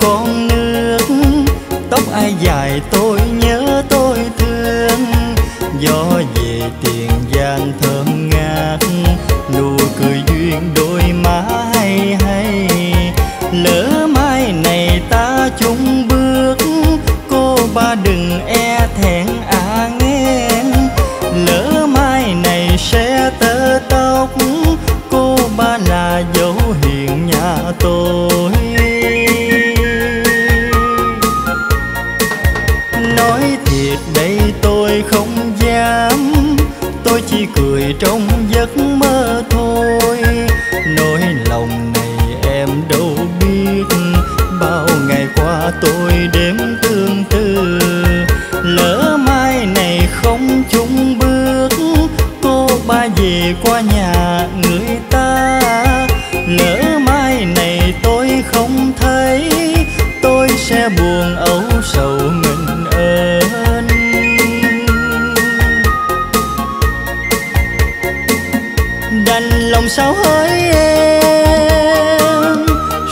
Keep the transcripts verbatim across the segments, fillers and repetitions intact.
con nước, tóc ai dài tôi nhớ tôi thương. Gió về Tiền Giang thơm ngát, nụ cười duyên đôi má hay hay. Lỡ mai này ta chung bước, cô ba đừng e thẹn à nghe. Lỡ mai này sẽ tơ tóc, cô ba là dấu hiền nhà tôi. Nói thiệt đây tôi không dám, tôi chỉ cười trong giấc mơ thôi. Nỗi lòng này em đâu biết, bao ngày qua tôi đếm tương tư. Lỡ mai này không chung bước, cô ba về qua nhà người ta. Lỡ mai này tôi không thấy, tôi sẽ buồn âu sầu mình ơn. Đành lòng sao hỡi em,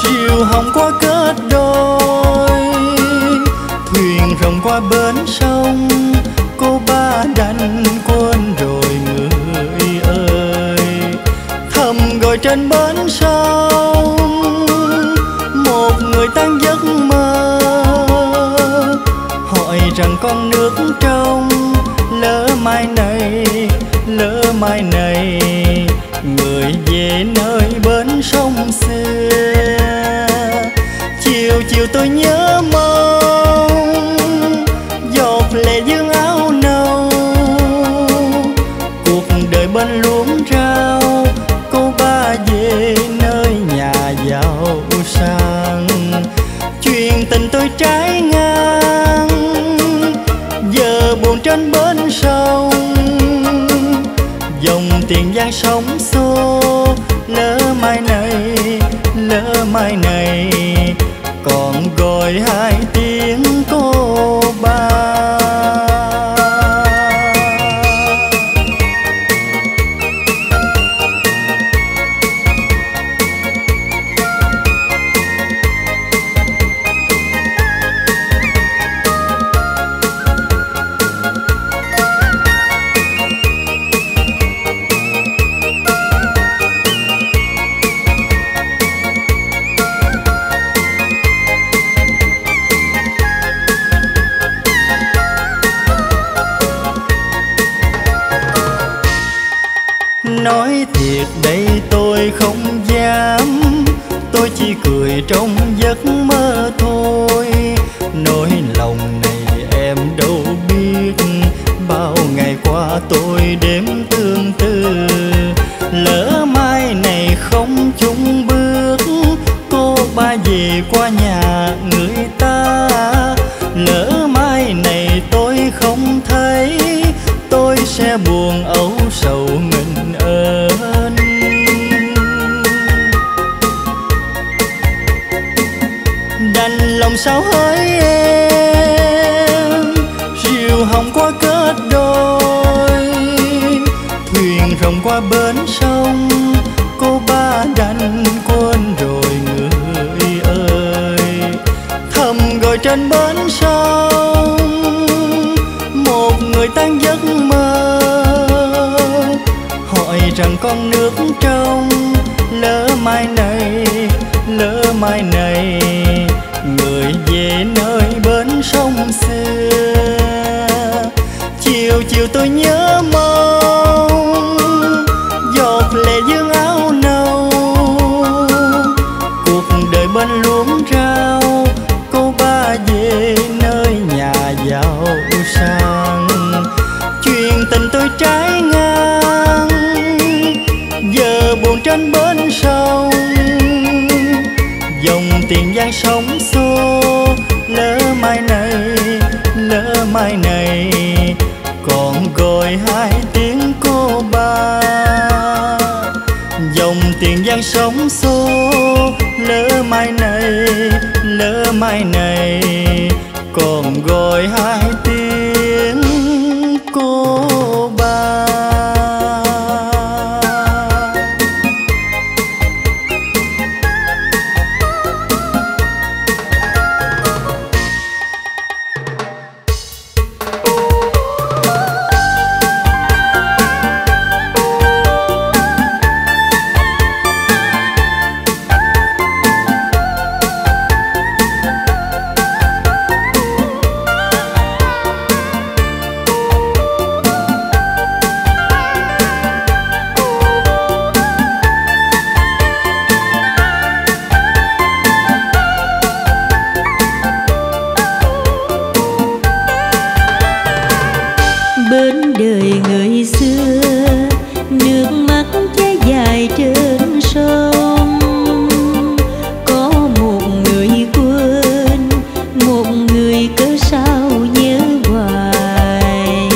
rìu hồng qua kết đôi. Thuyền rồng qua bến sông, cô ba đành quên rồi người ơi. Thầm gọi trên bến sông, một người tan giấc mơ, hỏi rằng con nước trong. Lỡ mai này, lỡ mai này, người về nơi bến sông xưa. Chiều chiều tôi nhớ mong, giọt lệ vương áo nâu. Cuộc đời bên luống rau, cô ba về nơi nhà giàu sang. Chuyện tình tôi trái ngang, giờ buồn trên bến sông. Dòng Tiền Giang sóng xô, lỡ mai này, lỡ mai này, còn gọi hai tiếng cô ba. Nói thiệt đây tôi không dám, tôi chỉ cười trong giấc mơ thôi. Nỗi lòng này em đâu biết, bao ngày qua tôi đếm tương tư. Lỡ mai này không chung bước, cô ba về qua nhà người ta. Lỡ mai này tôi không thấy, tôi sẽ buồn âu sầu mình ơn. Đành lòng sao hỡi em, rìu hồng qua kết đôi. Thuyền rồng qua bến sông, cô ba đành quên rồi người ơi. Thầm gọi trên bến sông, một người tan giấc mơ, hỏi rằng con nước trong. Lỡ mai này, lỡ mai này, người về nơi bến sông xưa. Chiều chiều tôi nhớ mong, giọt lệ vương áo nâu. Cuộc đời bên luống rau, cô ba về nơi nhà giàu sang. Chuyện tình tôi trái ngang, giờ buồn trên bến sông. Dòng Tiền Giang sóng xô, lỡ mai này, lỡ mai này, còn gọi hai tiếng cô ba. Dòng Tiền Giang sóng xô, lỡ mai này, lỡ mai này, còn gọi hai tiếng cô ba. bến đời người xưa, nước mắt trái dài trên sông. Có một người quên, một người cớ sao nhớ hoài.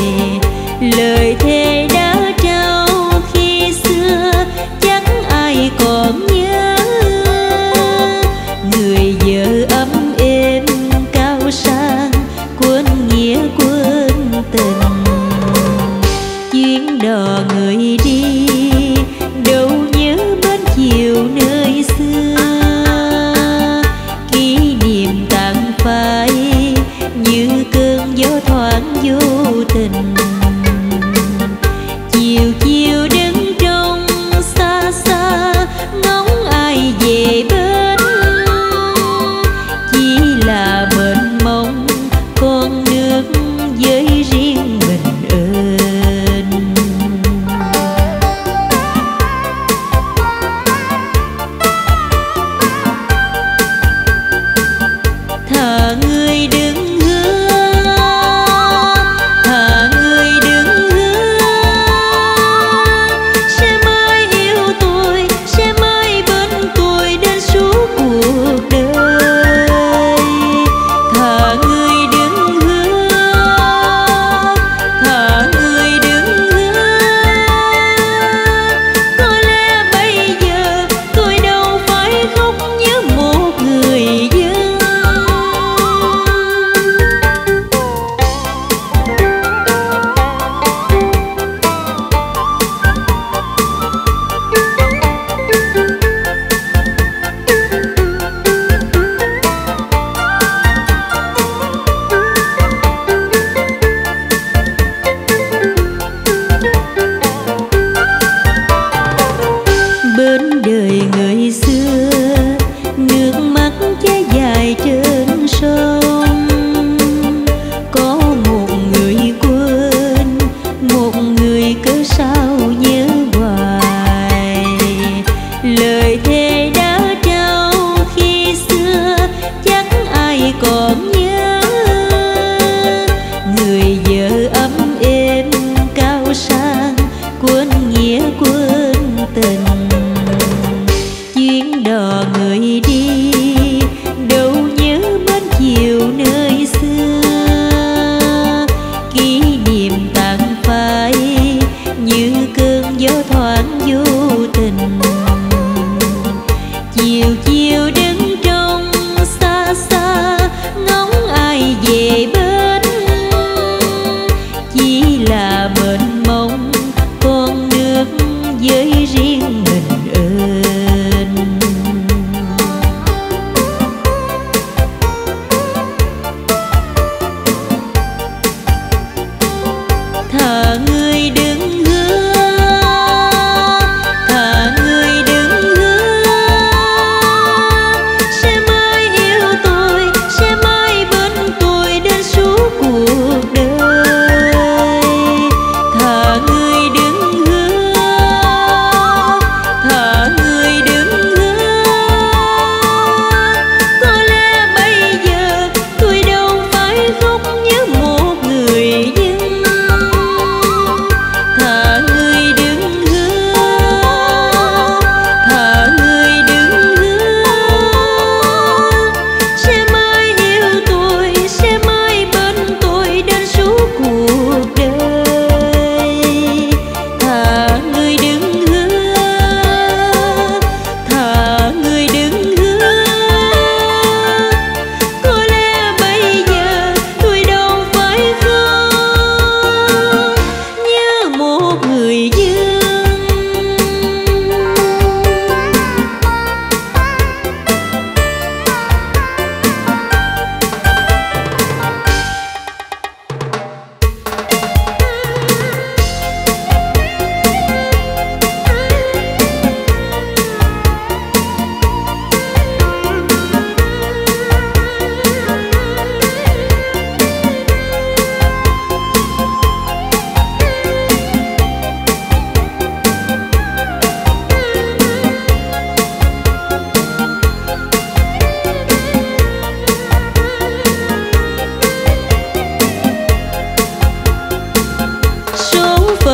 Lời thề đã trao khi xưa chẳng ai còn nhớ. Người vợ ấm êm cao sang quên nghĩa quên tình. Chuyến đò người đi đâu nhớ bến chiều nơi xưa, kỷ niệm tàn phai như cơn gió thoáng vô tình. Chiều chiều đứng trong xa xa ngóng ai về bến, chỉ là mênh mông con nước với riêng mình ơi.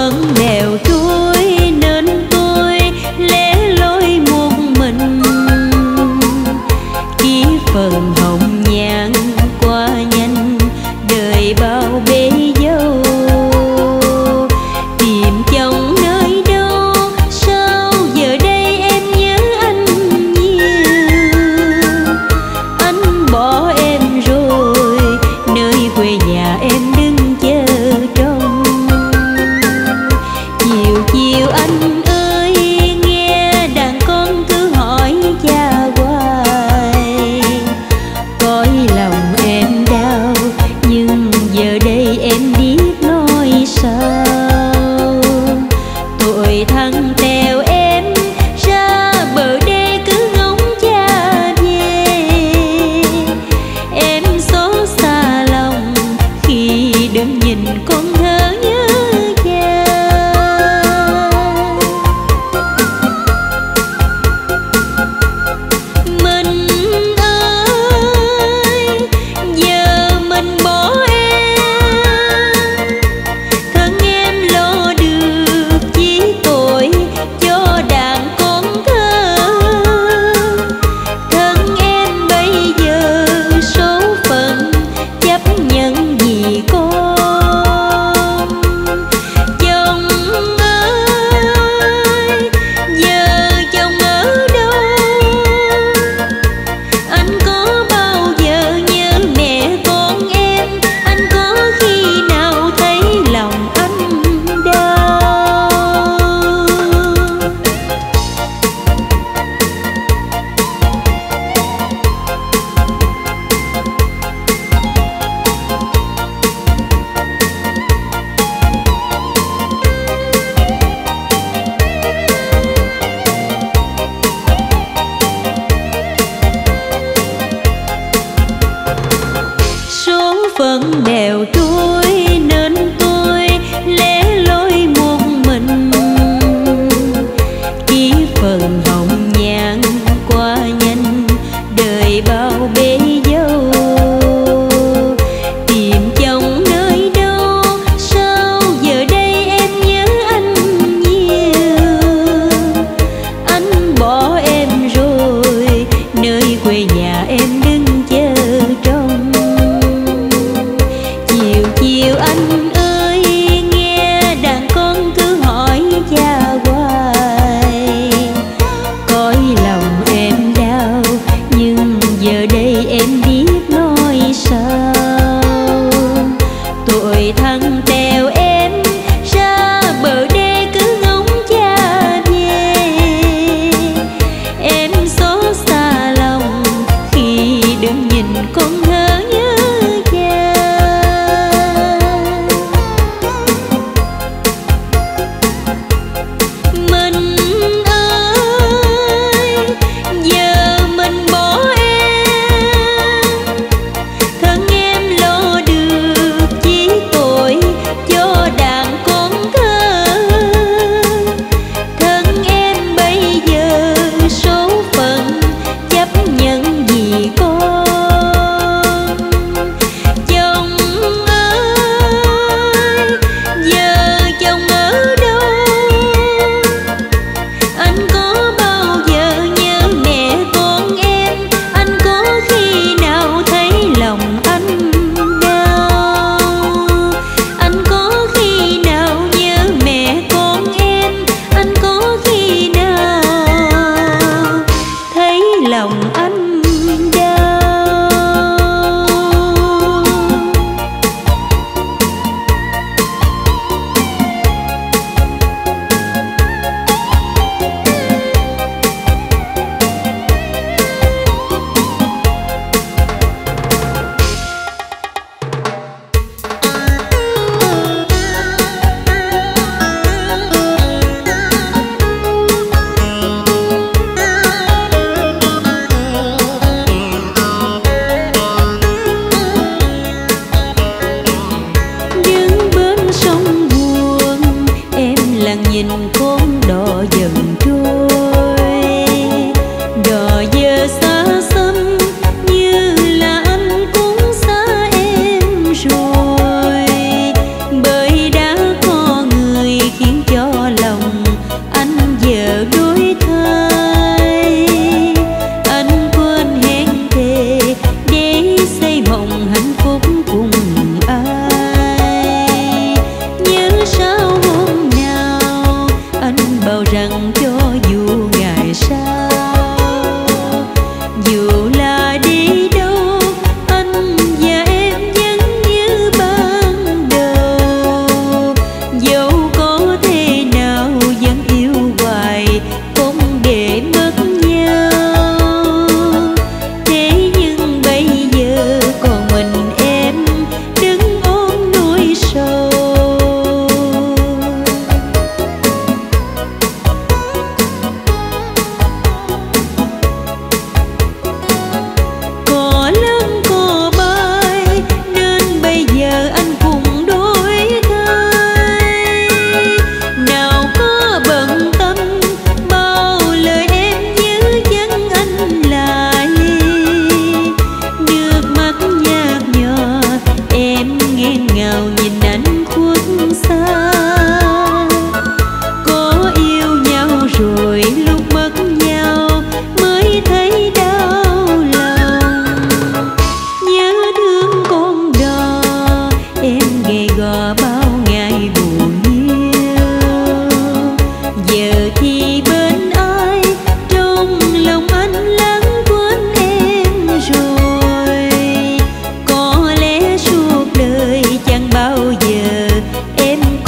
vẫn nghèo đuối nên tôi lẻ loi một mình. Chỉ phần hồng nhan qua nhanh đời bao bể dâu, tìm chồng nơi đâu sao giờ đây em nhớ anh nhiều. Anh bỏ em rồi nơi quê nhà em đứng chờ trông.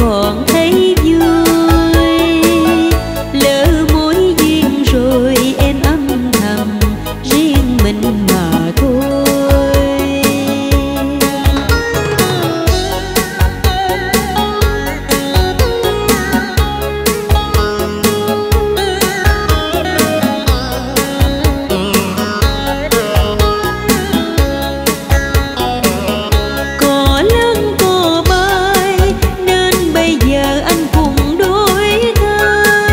còn thấy vui. Lỡ mối duyên rồi em âm thầm riêng mình mà thôi. Cỏ lớn cỏ bay nên bây giờ anh cũng đổi thay.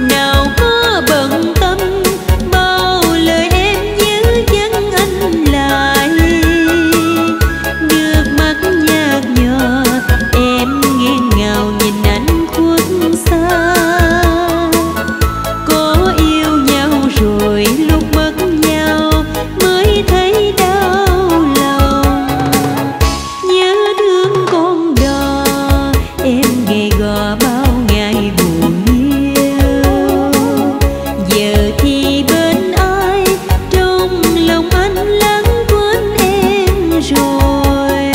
Nào có bận tâm bao lời em giữ chân anh lại. Nước mắt nhạt nhòa em nghiêng ngào nhìn anh khuất xa. Có yêu nhau rồi lúc mất nhau mới thấy đau lòng. Nhớ thương con đò em gầy gò bao ngày buồn yêu. Giờ thì bên ai trong lòng anh lãng quên em rồi.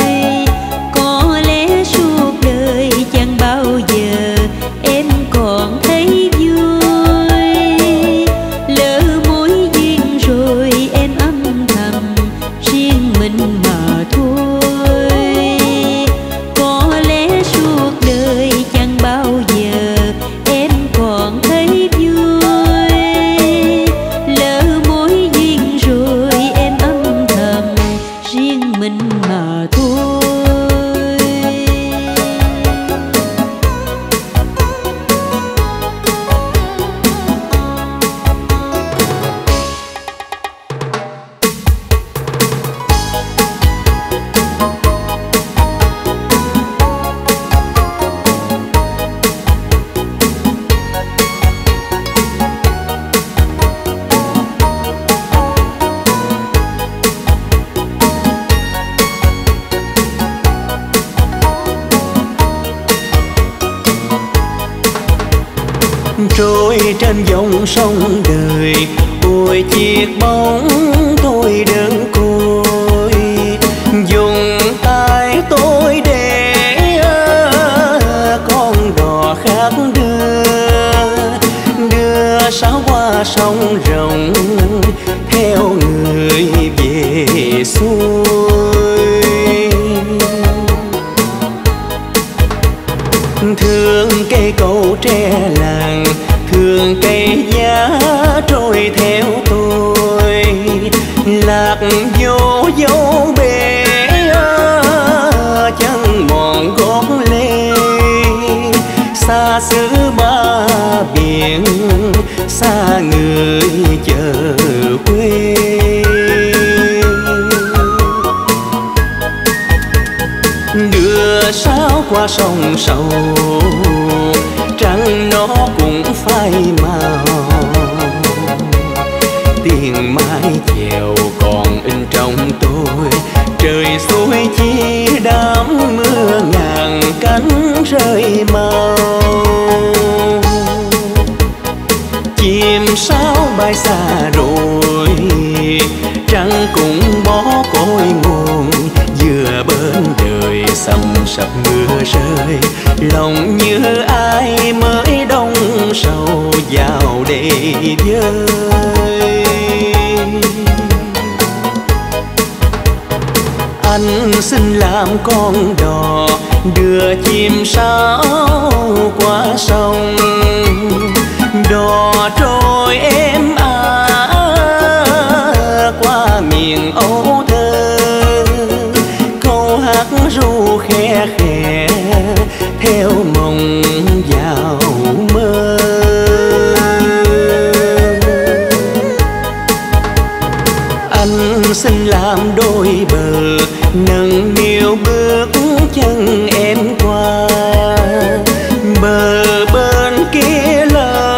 Có lẽ suốt đời chẳng bao giờ em còn thấy vui. Lỡ mối duyên rồi em âm thầm riêng mình mà thôi. Có lẽ suốt đời chẳng bao giờ em còn thấy vui. Lỡ mối duyên rồi em âm thầm riêng mình mà thôi. Trôi trên dòng sông đời, ôi chiếc bóng tôi đơn côi. Dùng tay tôi để con đò khác đưa, đưa sáo qua sông rộng theo người về xuôi. Thương cây cầu tre làng, thương cây giá trôi theo tôi. Lạc vô dấu bể chân mòn gót lê. Xa xứ ba biển, xa người chờ quê. Đưa sáo qua sông sầu, trăng nó cũng phai màu. Tiếng mái chèo còn in trong tôi. Trời xuôi chi đám mưa ngàn cánh rơi màu. Chim sáo bay xa rồi, trăng cũng bó cội nguồn. Vừa bên đời sầm sập mưa rơi, lòng như ai mới đông sầu vào đây vơi. Anh xin làm con đò đưa chim sáo qua sông. Đò trôi em à qua miền Âu thơ. Câu hát ru khe khẽ theo mộng vào mơ. Anh xin làm đôi bờ nâng niu bước chân em qua bờ bên kia lỡ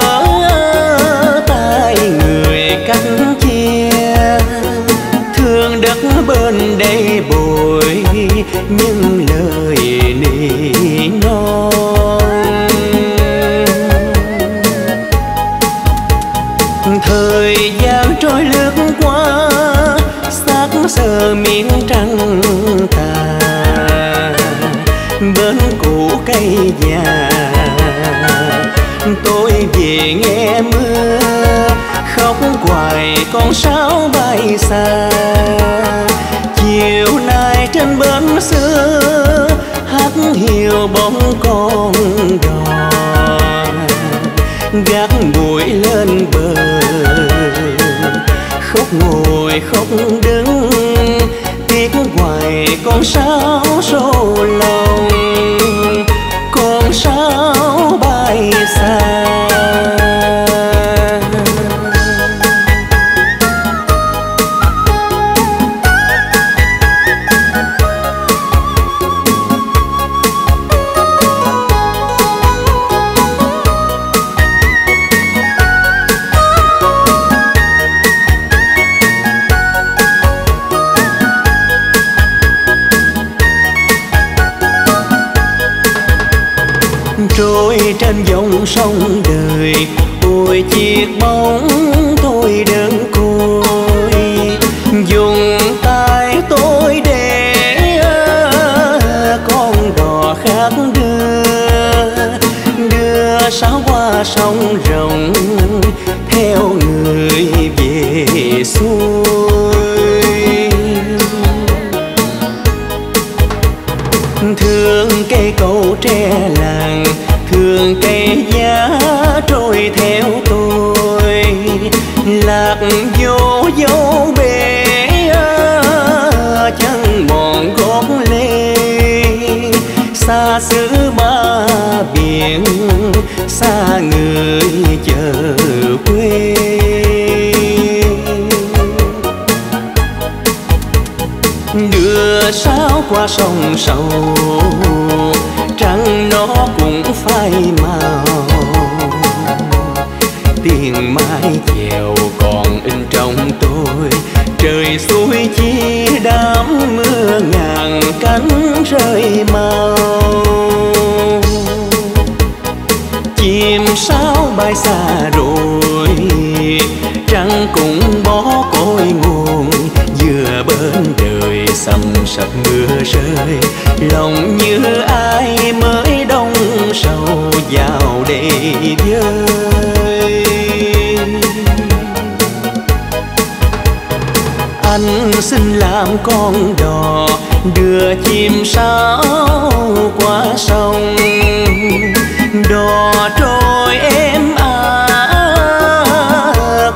tay. cũ cây già. Tôi về nghe mưa khóc hoài con sáo bay xa. Chiều nay trên bến xưa hát hiu bóng con đò, gác bụi lên bờ khóc ngồi khóc đứng, tiếc hoài con sáo sâu lòng, con sáo bay xa. Trên dòng sông đời, ôi chiếc bóng tôi đơn côi, dùng tay tôi để con đò khác đưa, đưa sáo qua sông rộng theo người về xuôi. Thương cây cầu tre làng, thương cây giá trôi theo tôi, lạc vô dấu bể chân mòn gót lê. Xa xứ ba biển, xa người chờ quê. Đưa sáo qua sông sầu, trăng nó cũng phai màu. Tiếng mái chèo còn in trong tôi, trời xuôi chi đám mưa ngàn cánh rơi màu. Chim sáo bay xa rồi, trăng cũng bó cội nguồn. Vừa bên đời sầm sập mưa rơi, lòng như ai mới đông sầu vào để vơi. Anh xin làm con đò, đưa chim sáo qua sông. Đò trôi êm ả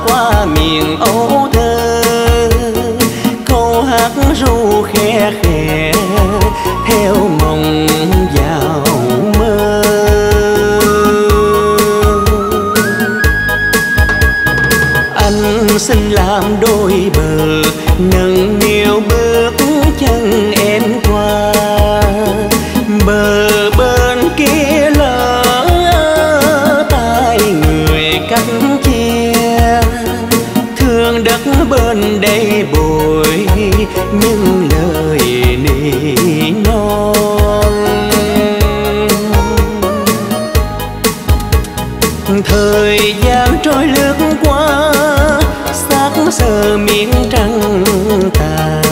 qua miền Âu thơ, câu hát ru khe khẽ theo mộng vào mơ. Anh xin làm đôi bờ, nâng niu bước chân em qua bờ bên kia. Lỡ tay người cắt chia, thương đất bên đây bồi những lời nỉ non. Thời gian trôi lướt qua, xác sờ miếng trăng tà.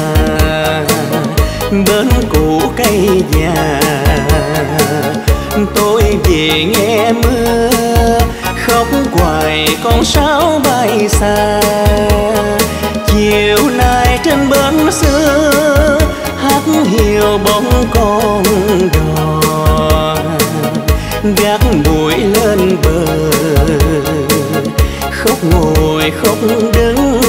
Bến cũ cây già, tôi về nghe mưa khóc hoài con sáo bay xa. Chiều nay trên bến xưa hát hiu bóng con đò, gác bụi lên bờ khóc ngồi khóc đứng,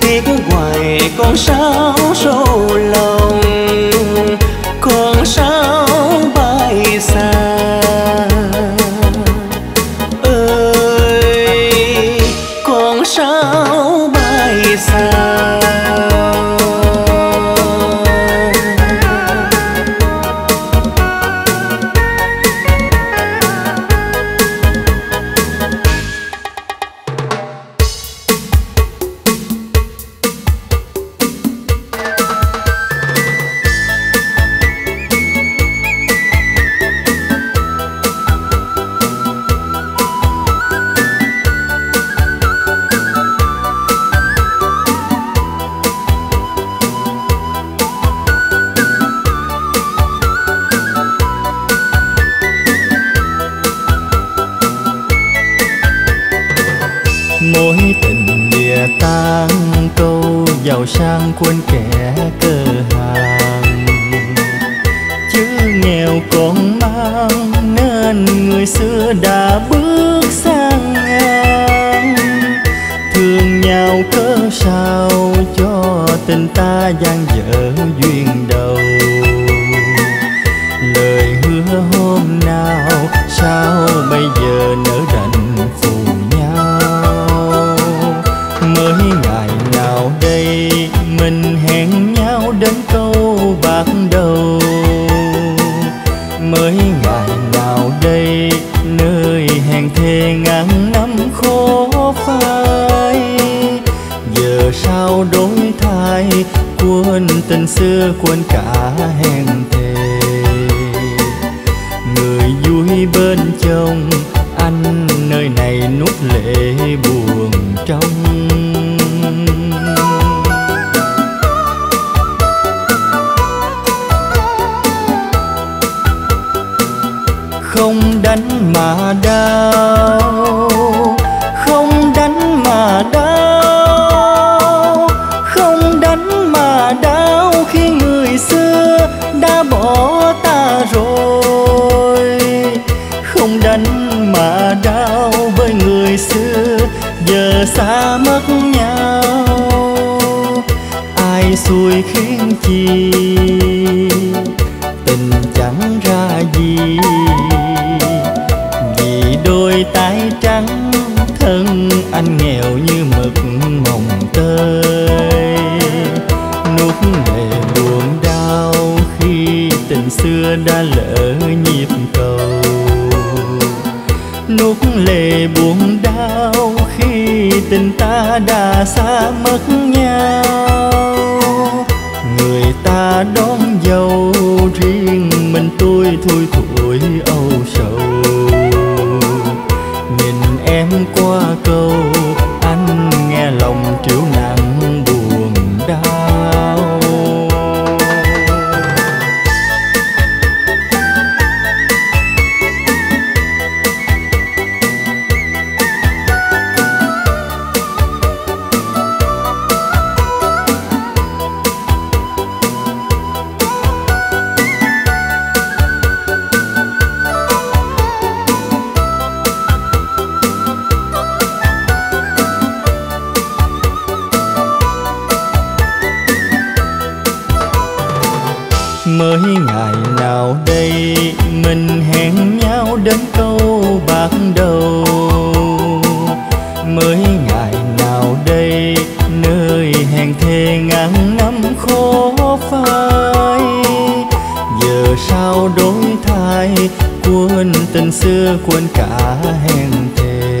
tiếc hoài con sáo sâu lòng, con sáo bay xa. Ơi con sáo bay xa. giàu sang quên kẻ cơ hàng, chứ nghèo còn mang nên người xưa đã bước sang ngang. Thương nhau cớ sao cho tình ta dang dở duyên đầu, lời hứa hôm nào sao bây giờ nỡ đành phù nhau. Mới ngày nào đây mình hẹn nhau đến câu bạc đầu, mới ngày nào đây nơi hẹn thề ngàn năm khó phai. Giờ sao đổi thay quên tình xưa quên cả hẹn thề, người vui bên chồng anh nơi này nuốt lệ buồn trong. Không đánh mà đau, không đánh mà đau, không đánh mà đau khi người xưa đã bỏ ta rồi. Không đánh mà đau với người xưa giờ xa mất nhau. Ai xui khiến chi tình chẳng ra gì, đôi tay trắng thân anh nghèo như mực mồng tơi. Nuốt lệ buồn đau khi tình xưa đã lỡ nhịp cầu, nuốt lệ buồn đau khi tình ta đã xa mất nhau. Người ta đón dâu riêng mình tôi thui thủi âu sầu, em qua câu anh nghe lòng triểu nặng buồn đau. Mới ngày nào đây mình hẹn nhau đến câu bạc đầu, mới ngày nào đây nơi hẹn thề ngàn năm khó phai. Giờ sao đổi thay quên tình xưa quên cả hẹn thề,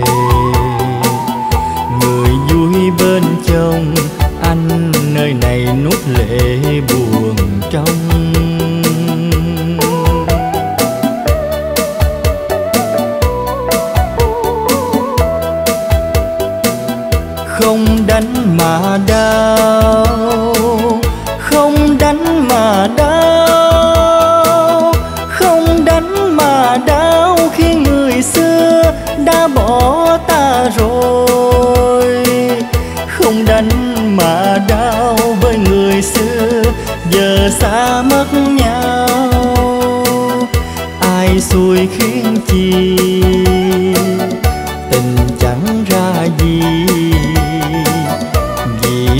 người vui bên chồng anh nơi này nuốt lệ buồn trong. Không đánh mà đau, không đánh mà đau, không đánh mà đau khi người xưa đã bỏ ta rồi. Không đánh mà đau với người xưa giờ xa mất nhau. Ai xui khiến chi tình chẳng ra gì,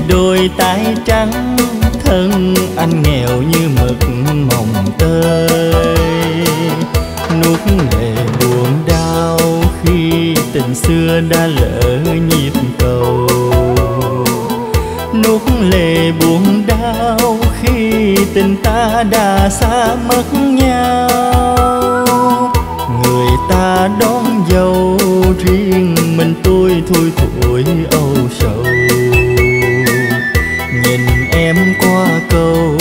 đôi tay trắng thân anh nghèo như mực mồng tơi. Nuốt lệ buồn đau khi tình xưa đã lỡ nhịp cầu, nuốt lệ buồn đau khi tình ta đã xa mất nhau. Người ta đón dâu riêng mình tôi thui thủi âu sầu, em qua câu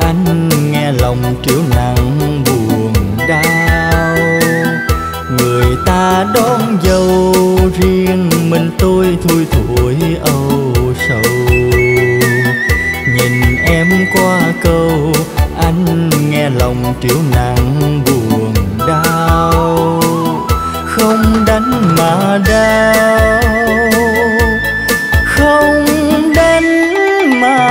anh nghe lòng triểu nặng buồn đau. Người ta đón dâu riêng mình tôi thui thủi âu sầu, nhìn em qua câu anh nghe lòng triểu nặng buồn đau. Không đánh mà đau, không đánh mà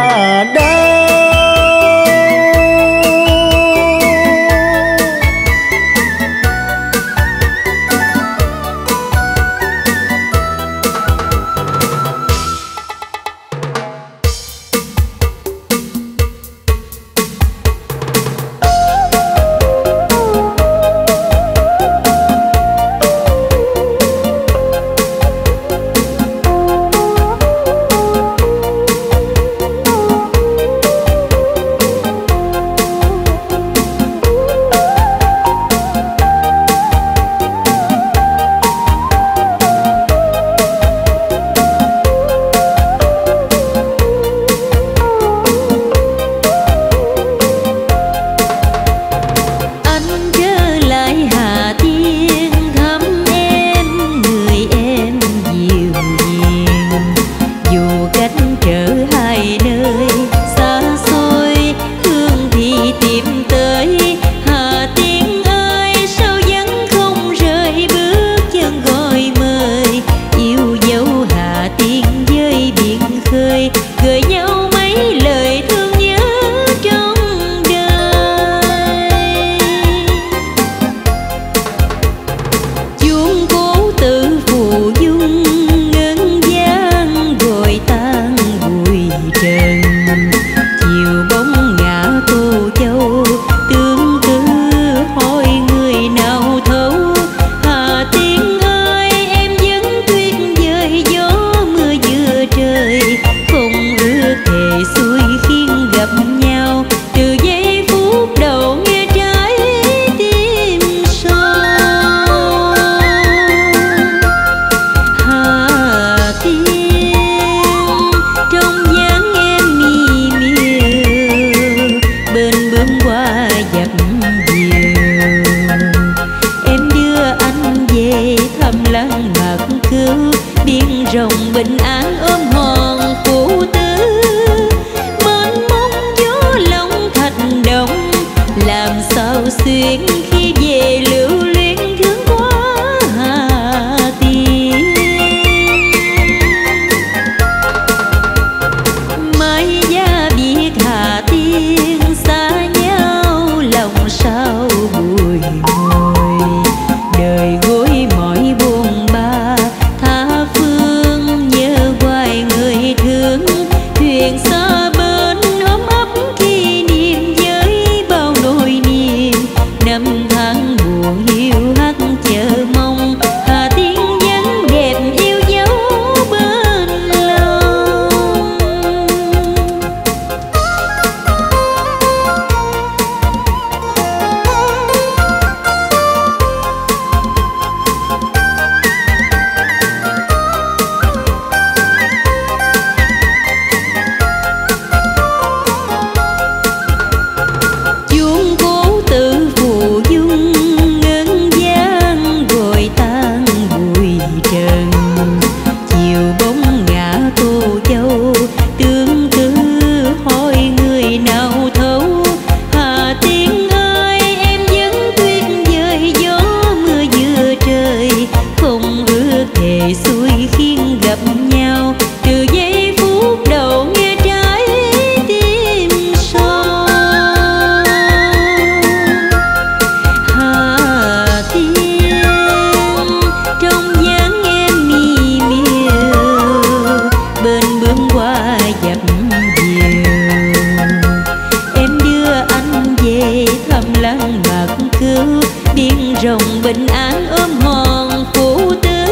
đồng bình an ôm hòn phụ tứ,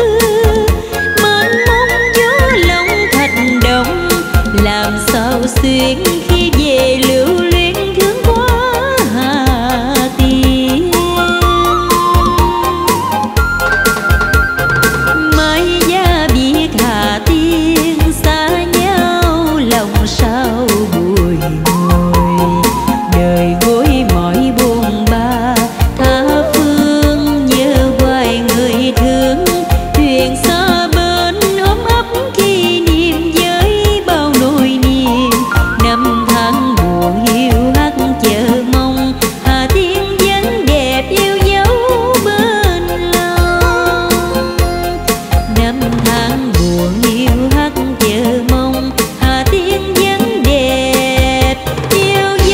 mênh mông gió lòng thành đồng làm sao xuyên khi về lưu luyến thương quá Hà Tiên. Mai gia biệt Hà Tiên xa nhau lòng sao bùi ngồi đời gối mỏi buồn ba tha phương nhớ hoài người thương thuyền xa bên ôm ấp kỷ niệm với bao nỗi niềm năm tháng buồn hiu hắt chờ mong Hà Tiên vẫn đẹp yêu dấu bên lòng năm tháng buồn hiu hắt chờ mong Hà Tiên vẫn đẹp yêu dấu bên lòng.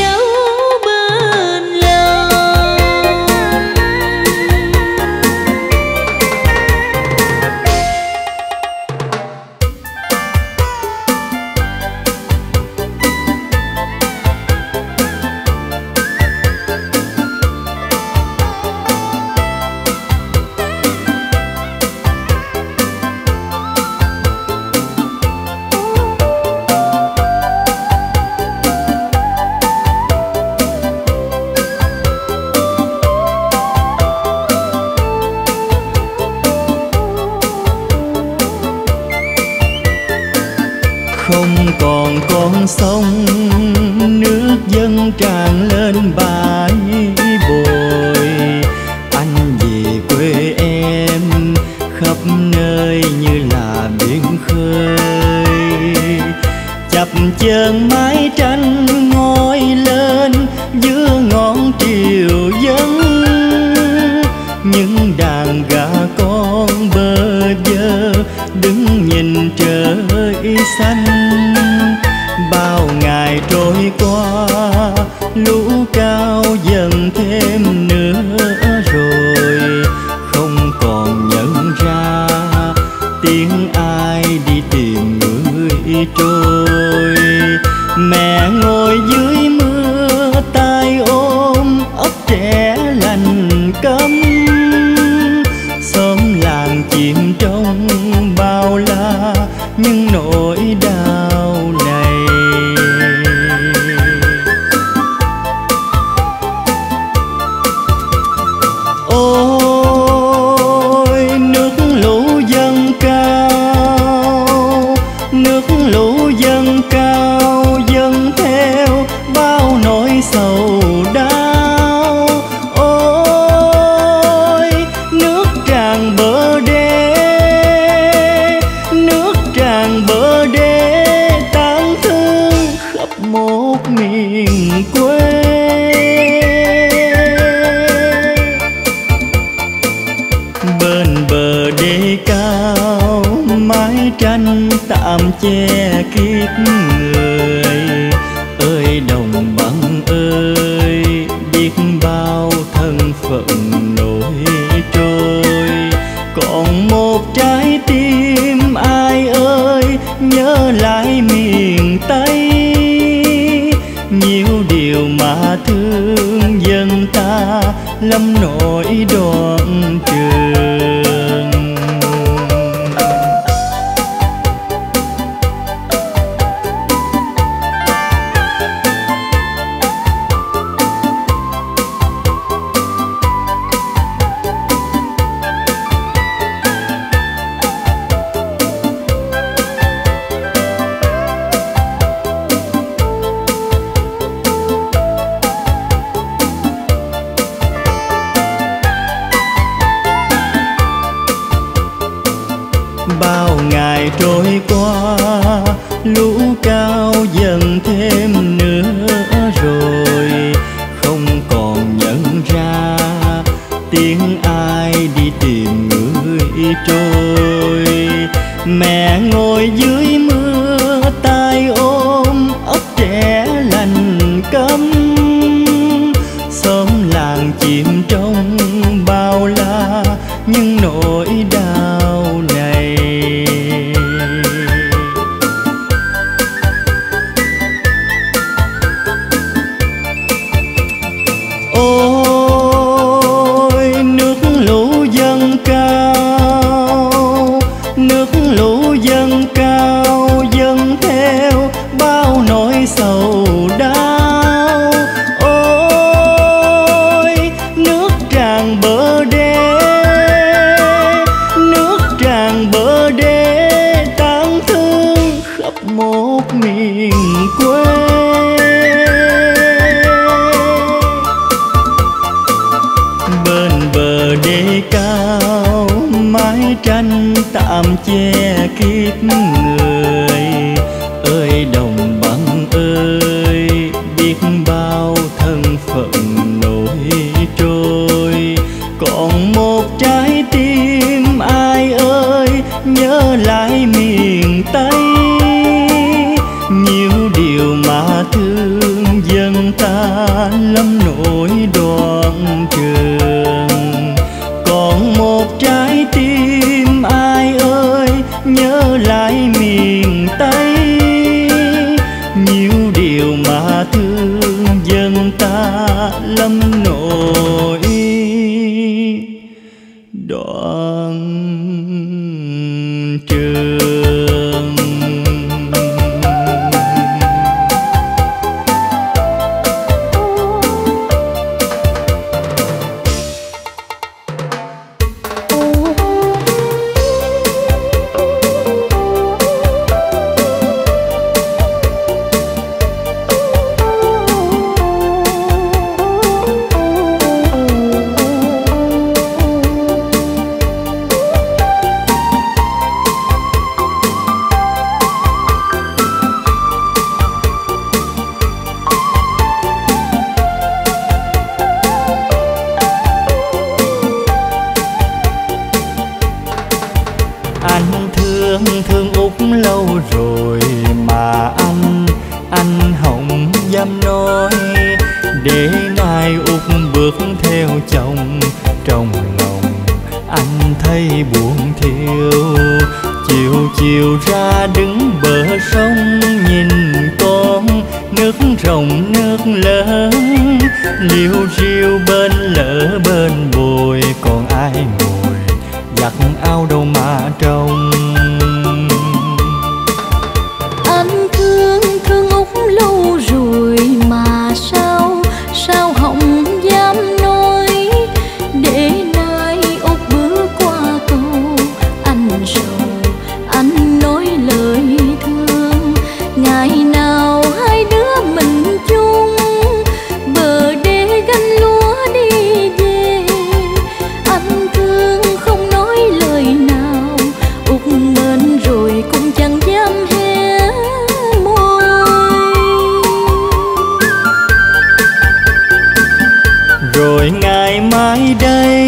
Không còn con sông nước dâng tràn lên bãi bồi, anh về quê em khắp nơi như là biển khơi. Chập chờn mái tranh ngồi lên giữa ngọn triều dâng, những đàn gà con bơ vơ đứng nhìn trời xanh. Bao ngày trôi qua lũ cao dần thêm nữa rồi, không còn nhận ra tiếng ai đi tìm người trôi. Mẹ ngồi dưới mưa tay ôm ấp trẻ lành câm, xóm làng chìm trong bao la những nỗi đau này. Ôi nước lũ dâng cao, nước lũ dâng cao dâng theo bao nỗi sầu đau. Ôi nước tràn bờ đê, nước tràn bờ đê tang thương khắp một miền quê. Bên bờ đê cao mái tranh tạm che kiết người, ơi đồng bằng ơi biết bao thân phận nổi trôi. Còn một trái tim ai ơi nhớ lại miền Tây, nhiều điều mà thương dân ta lắm nỗi đoạn trường. Bao ngày trôi qua lũ cao dần thêm nữa rồi, không còn nhận ra tiếng ai đi tìm người trôi. Mẹ ngồi dưới mưa tay ôm ấp trẻ lành câm, xóm làng chìm trong bao la những nỗi đau này. Ôi nước sao mái tranh tạm che kiếp người. Ơi đồng bằng ơi, biết bao thân phận nổi trôi, còn một trái tim ai ơi nhớ lại miền Tây. Nhiều điều mà thương dân ta lắm nỗi đoạn trường, còn một trái tim ai ơi nhớ lại miền Tây. Nhiều điều mà thương dân ta lắm nỗi đoạn trường. Ngày mai đây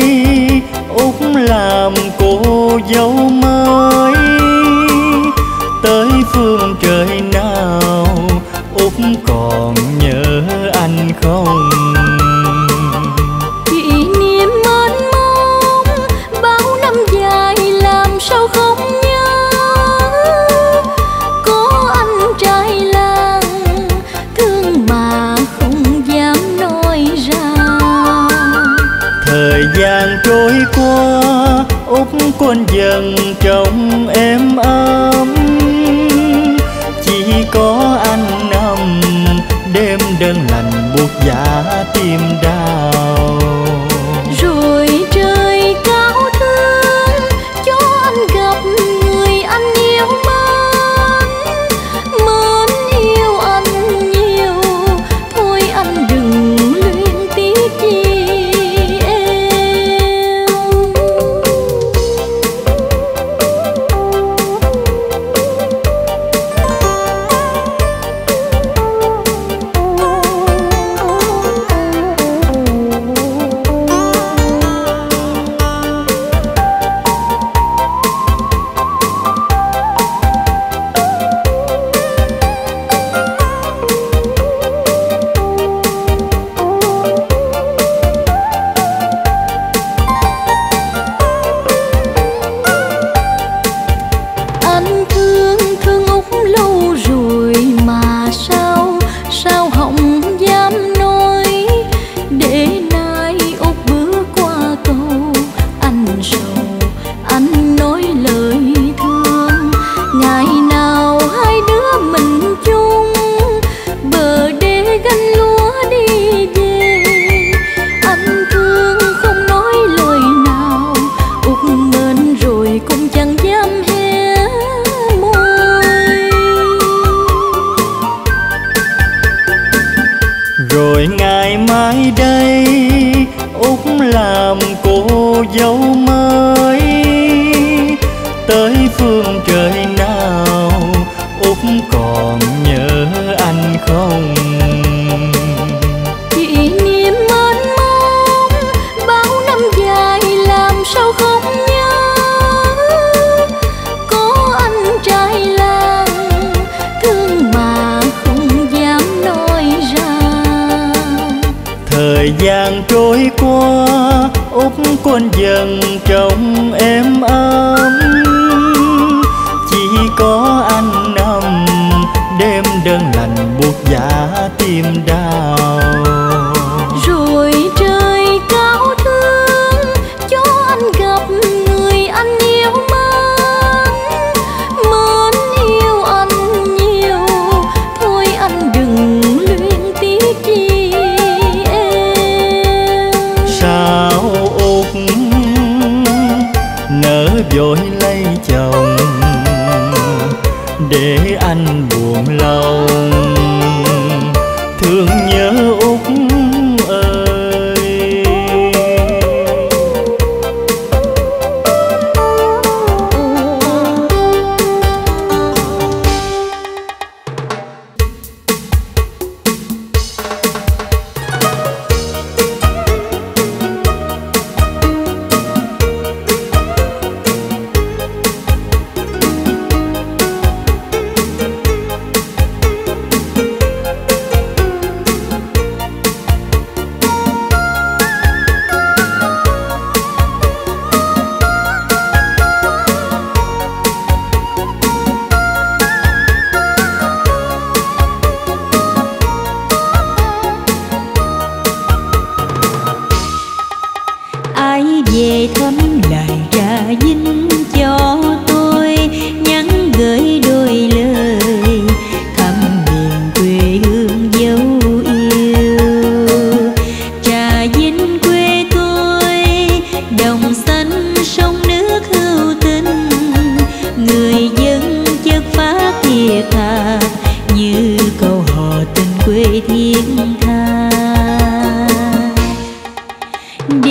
Út làm cô dâu mơ, ơi, tới phương trời nào Út còn nhớ anh không? Chị niềm mênh mông bao năm dài làm sao không nhớ, có anh trai làng thương mà không dám nói ra. Thời gian trôi qua Út quên dần trong êm ấm, chỉ có anh nằm đêm đơn lành buốt giá tim đau. Rồi trời cao thương cho anh gặp người anh yêu mến, mến yêu anh nhiều thôi anh đừng luyến tiếc chi em. Sao Út nỡ vội lấy chồng để anh buồn lòng, thương nhớ Út ơi.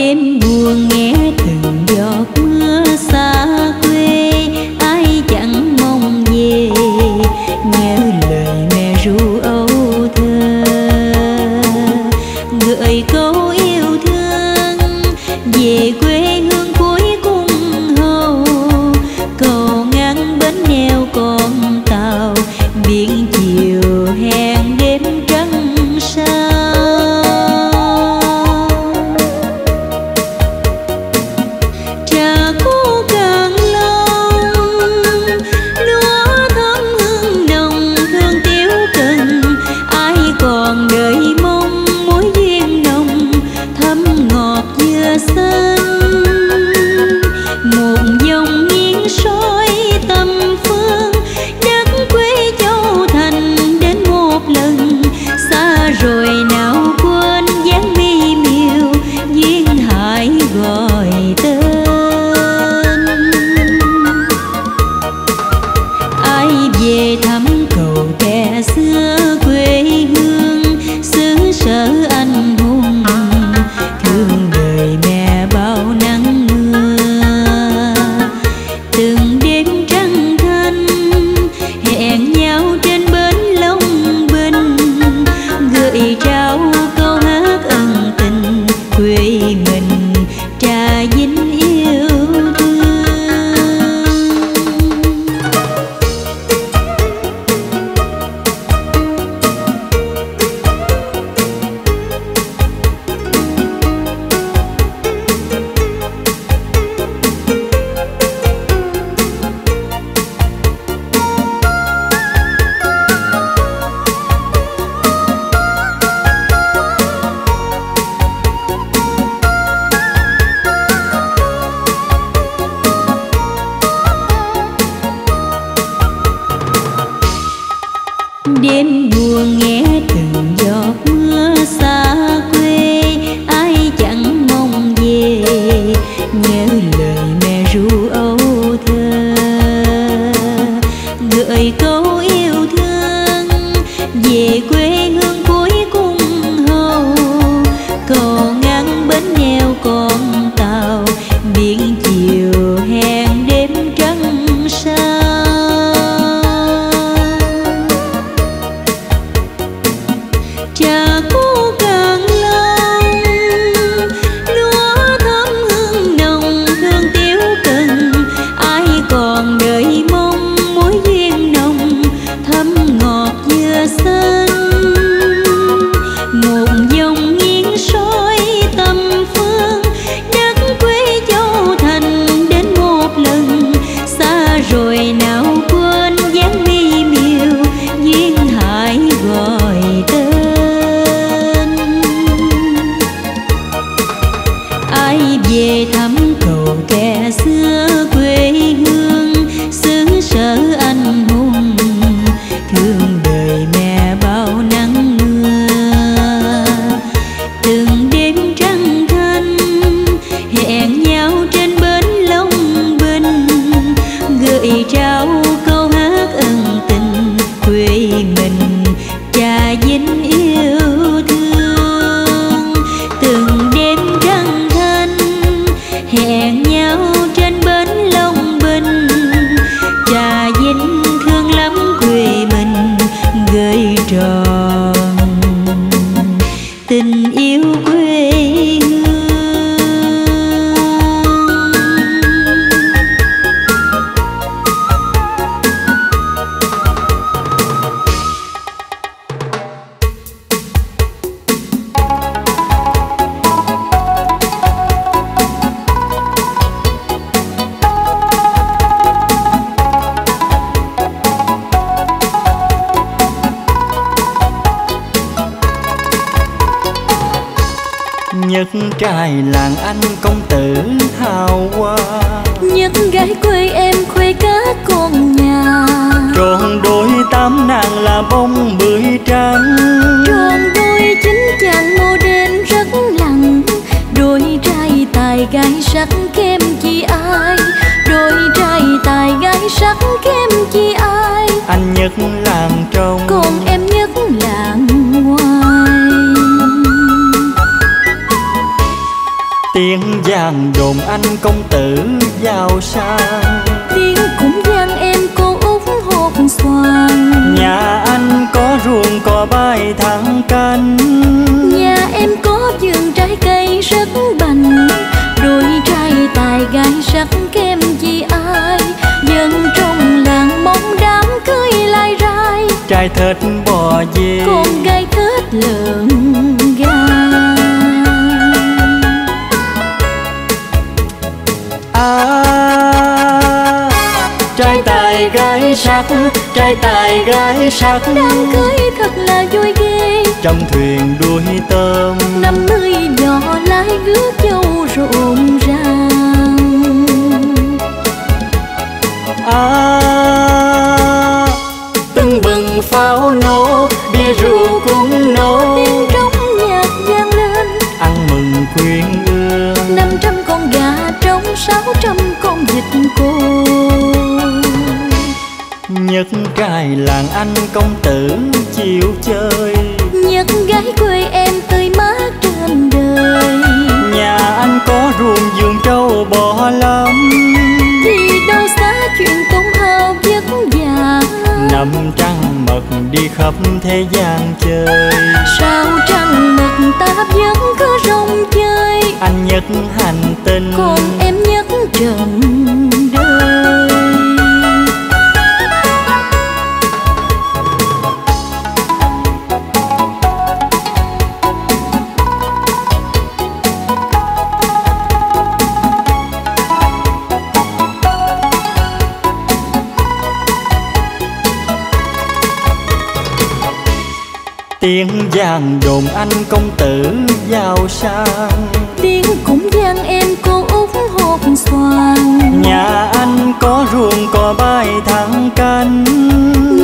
Đêm buồn nghe từng giọt mưa xa nhất trai làng anh công tử hào hoa, nhất gái quê em khuê cá con nhà. Tròn đôi tám nàng là bông bưởi trắng, tròn đôi chính chàng mô đen rất lặng. Đôi trai tài gái sắc kem chi ai, đôi trai tài gái sắc kem chi ai. Anh nhất làng trong, còn em nhất làng ngoài. Tiếng vàng đồn anh công tử giàu sang, tiếng cũng vang em cô út hột xoàn. Nhà anh có ruộng cò bay thẳng canh, nhà em có vườn trái cây rất bành. Đôi trai tài gái sắc kem chi ai, dân trong làng mong đám cưới lai rai. Trai thịt bò dê, con gái thịt lợn gà. À, trai tài gái sắc, trai tài gái sắc, đám cưới thật là vui ghê. Trong thuyền đuôi tôm, năm mươi nhỏ lái gước châu rộn ràng. À, tưng bừng pháo nổ, bia rượu cũng nổ, tiếng trống nhạc vang lên, ăn mừng quyến ương. Năm trăm con gà trống, sáu trăm con vịt cô. Nhất trai làng anh công tử chịu chơi, nhất gái quê em tươi mát trên đời. Nhà anh có ruộng vườn trâu bò lắm, thì đâu xa chuyện công hao vất vả. Năm trăng mật đi khắp thế gian chơi, sao trăng mật ta vẫn cứ rong chơi. Anh nhất hành tinh, còn em nhất trần đời. Tiếng vàng đồn anh công tử giàu sang, tiếng cũng vang em cô út hột xoàn. Nhà anh có ruộng cò bay thẳng canh,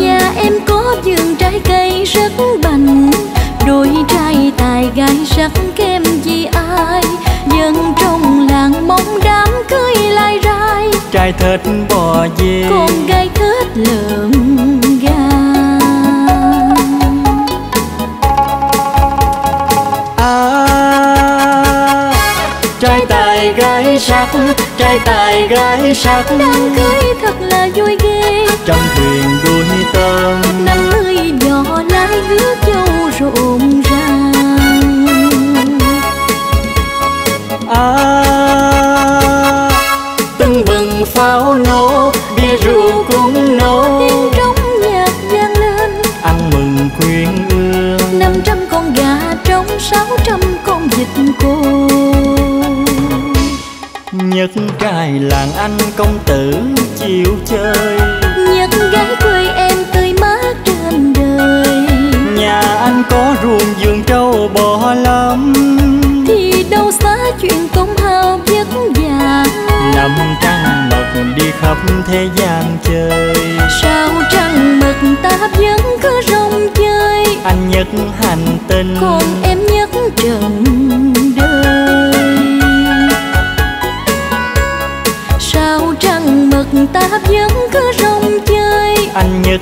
nhà em có vườn trái cây rất bành. Đôi trai tài gái sắc kem chi ai, dân trong làng mong đám cưới lai rai. Trai thịt bò dê, con gái thịt lợn gà. Trai tài gái sắc, trai tài gái sắc, đám cưới thật là vui ghê. Trong thuyền đuôi tôm, năm mươi giò lái gứa châu rộn ràng. À, tưng bừng pháo nổ, bia rượu cũng nổ, tiếng trống nhạc vang lên, ăn mừng quyến ương. Năm trăm con gà trống, sáu trăm con vịt cô. Nhất trai làng anh công tử chịu chơi, nhất gái quê em tươi mát trên đời. Nhà anh có ruộng vườn trâu bò lắm, thì đâu xa chuyện công hao vất vả. Năm trăng mật đi khắp thế gian chơi, sao trăng mật ta vẫn cứ rong chơi. Anh nhất hành tinh, còn em nhất trần đời. Sao trăng mật ta vẫn cứ rong chơi, anh nhất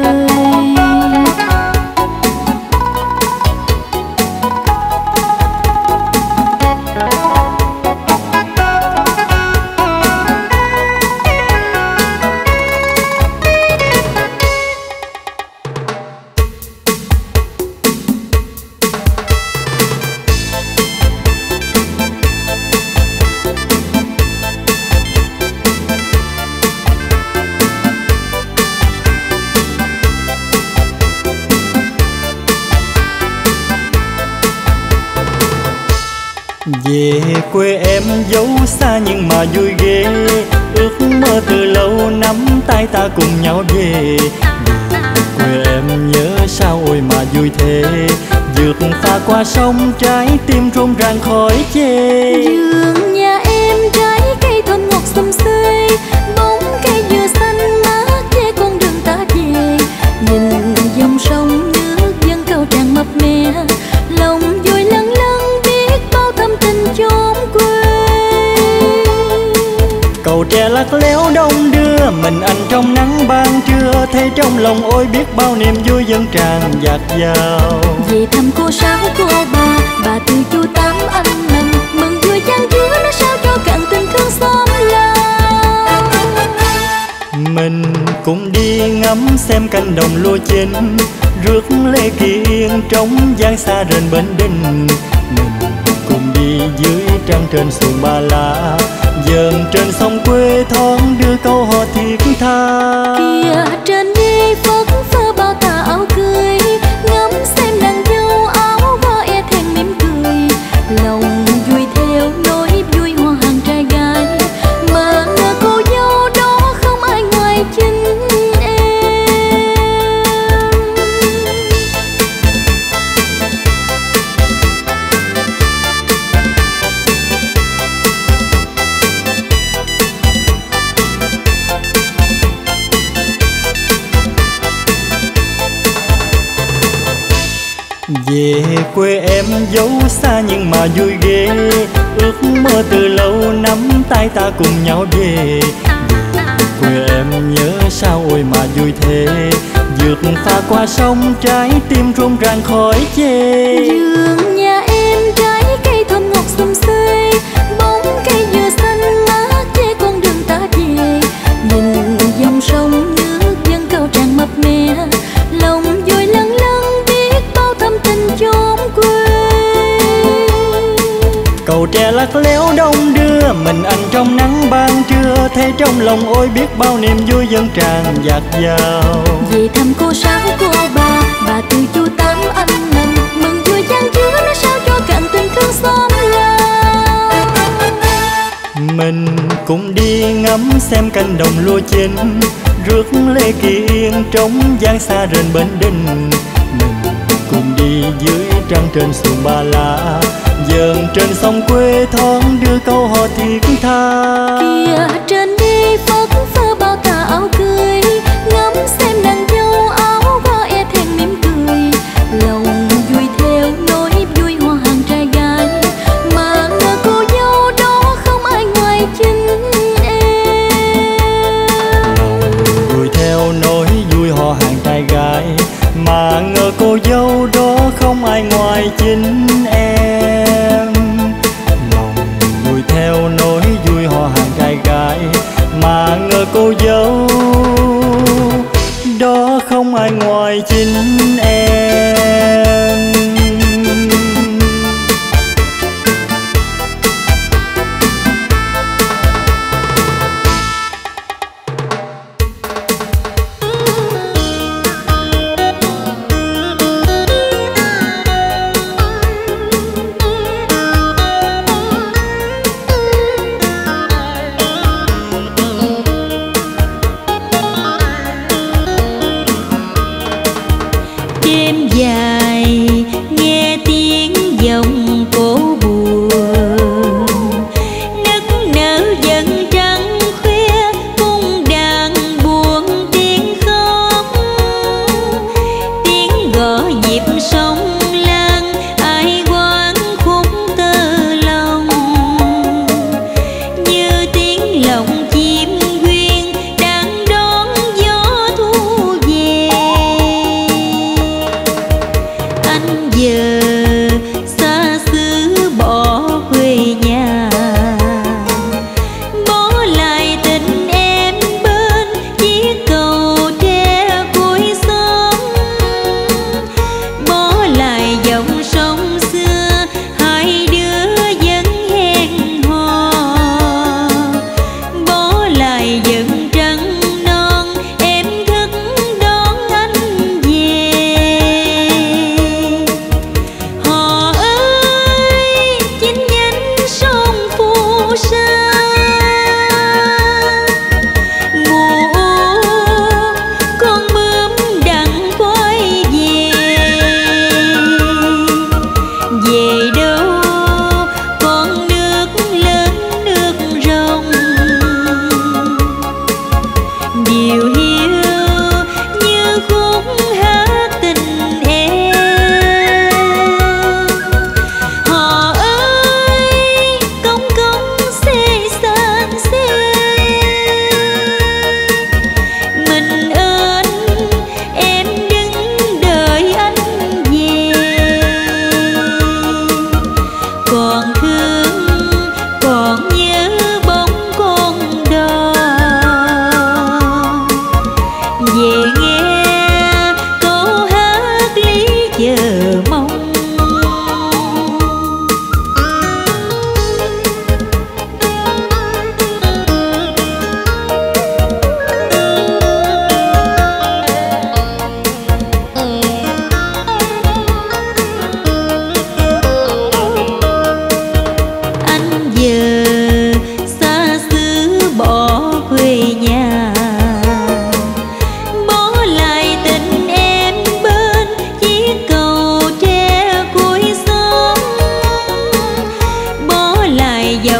Về quê em dấu xa nhưng mà vui ghê, ước mơ từ lâu nắm tay ta cùng nhau về. Về người em nhớ sao ôi mà vui thế. Dược pha qua sông trái tim rung ràng khói chê. Dường nhà em trái cây thơm ngọt xum xuê, bóng cây dừa xanh mát che con đường ta về. Nhìn dòng sông nước dâng cao tràn mập mè, lòng vui lâng lâng biết bao thâm tình chốn quê. Cầu tre lắc léo đông đưa mình anh trong nắng ban trưa, thấy trong lòng ôi biết bao niềm vui dâng tràn dạt dào. Về thăm cô sáu cô ba, bà từ chú tám anh mình, mừng vui chan chứa nó sao cho cạn tình thương xóm lao. Mình cùng đi ngắm xem cánh đồng lúa chín, rước lê kiên trống giang xa rền bến đình. Mình cùng đi dưới trăng trên xuồng ba lá, dần trên sông quê thoáng đưa câu hò thiết tha. Kìa trên đi phất phơ bao tà áo cưới, ngắm xem nàng dâu áo hoa e thèm mỉm cười. Lòng vui theo nỗi vui hoa hàng trai gái, mà ngờ cô dâu đó không ai ngoài chính em. Về quê em dấu xa nhưng mà vui ghê, ước mơ từ lâu nắm tay ta cùng nhau về. Quê em nhớ sao ôi mà vui thế. Vượt pha qua sông trái tim rung ràng khói chê. Dường nhà em trái cây thơm ngọt xum xuê, bóng cây dừa xanh mát che con đường ta về. Nhìn dòng sông nước dâng cao tràn mập mè, lòng vui lâng lâng biết bao thâm tình chốn quê. Cầu tre lắc léo đông đưa mình anh trong nắng ban trưa, thấy trong lòng ôi biết bao niềm vui dâng tràn dạt dào. Về thăm cô sáu cô ba, bà từ chú tám anh mình, mừng vui chan chứa nó sao cho cạn tình thương xóm lao. Mình cùng đi ngắm xem cánh đồng lúa chín, rước lê kiên trống giang xa rền bến đình. Mình cùng đi dưới trăng trên xuồng ba lá, dần trên sông quê thoáng đưa câu hò thiết tha. Kìa trên đi phất phơ bao tà áo cưới, ngắm xem nàng dâu áo hoa e thèm mỉm cười. Lòng vui theo nỗi vui hoa hàng trai gái, mà ngờ cô dâu đó không ai ngoài chính em. Lòng vui theo nỗi vui hoa hàng trai gái, mà ngờ cô dâu đó không ai ngoài chính em. Lòng vui theo nỗi vui hoa hàng trai gái, mà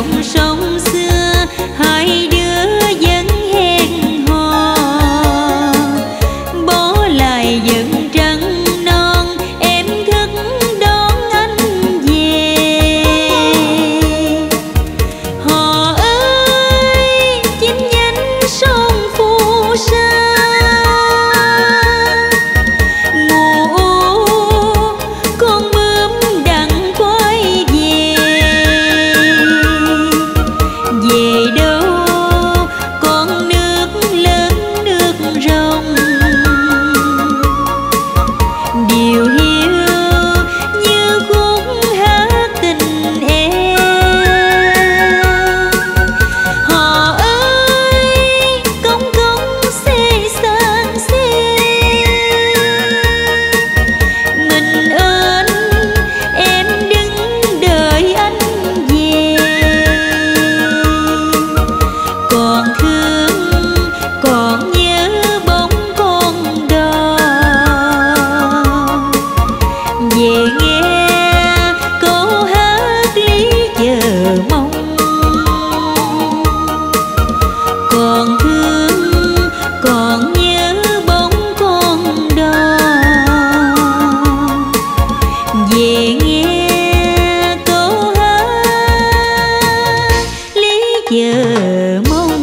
dòng sông xưa hai đứa vẫn hẹn hò, bỏ lại vẫn trắng non em thức đón anh về. Họ ơi chim nhánh sông Phù Sa, ngủ con bướm đặng quay về. Về đâu con nước lớn nước rồng, điều hiu như khúc hát tình em. Họ ơi công công xê sang xê, mình ơn em đứng đợi anh về. Còn thương còn nhớ bóng con đò, về nghe câu hát lý chờ mong. Còn thương còn nhớ bóng con đò, về nghe câu hát lý chờ mong.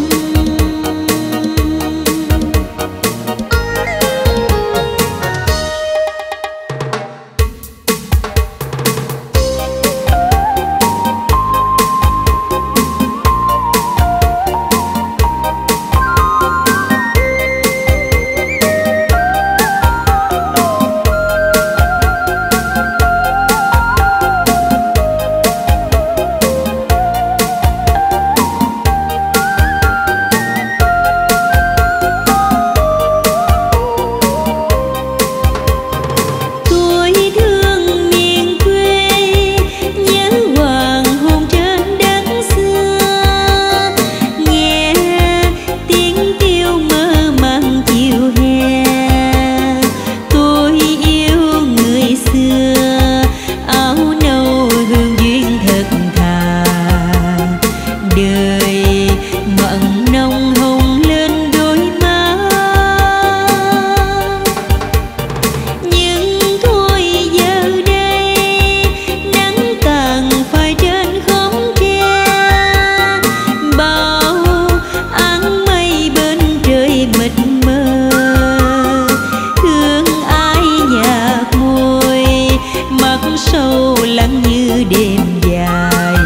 Sâu lắng như đêm dài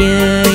đời.